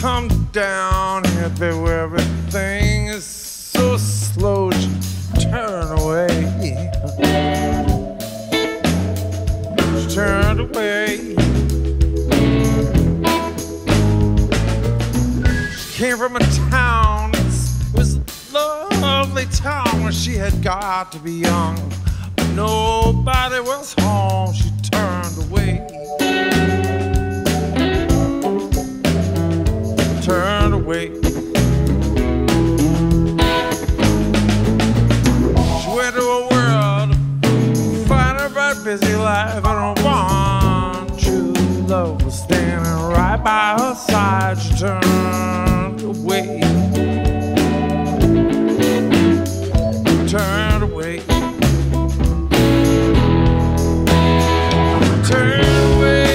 Come down here, baby, where everything is so slow to turn away. She turned away. She came from a town, it was a lovely town where she had got to be young. But nobody was home, she turned away. Turned away. She went to a world to find her right busy life, and her one true love was standing right by her side. She turned away. Turned away. She turned away.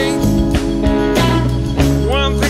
She turned away.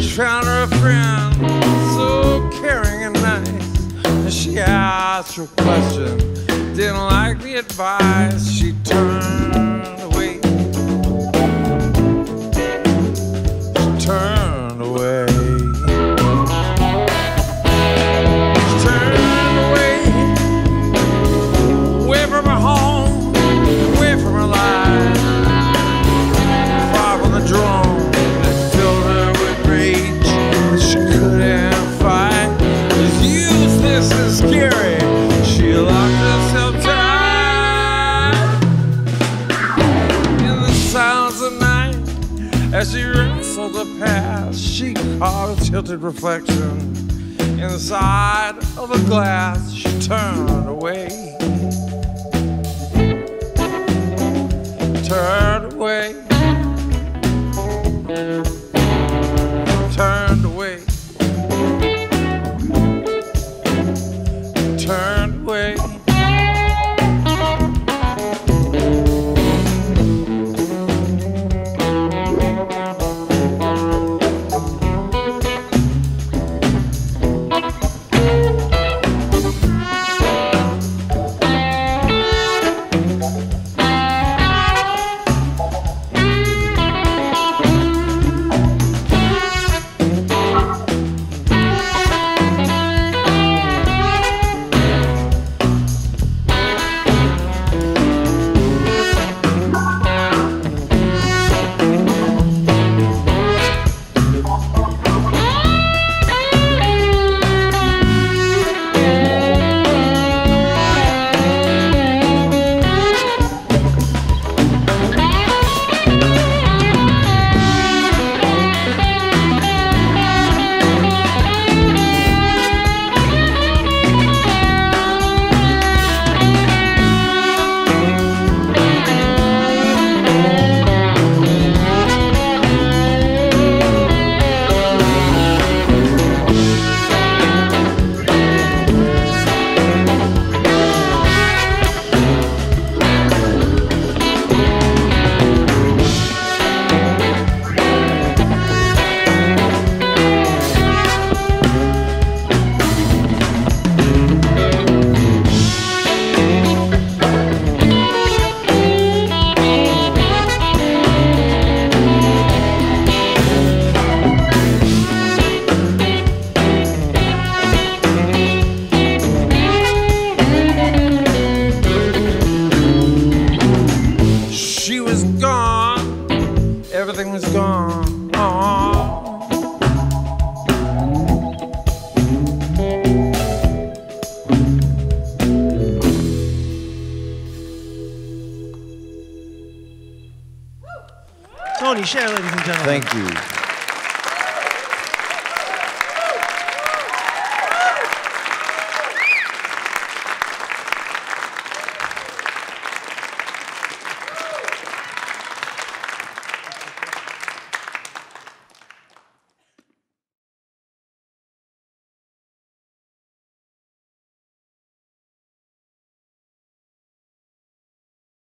She found her a friend so caring and nice, and she asked her a question, didn't like the advice. She turned away. She turned away. As she wrestled the past, she caught a tilted reflection inside of a glass. She turned away. Turned away. Turned away. Turned away. Scherr, ladies and gentlemen. Thank you.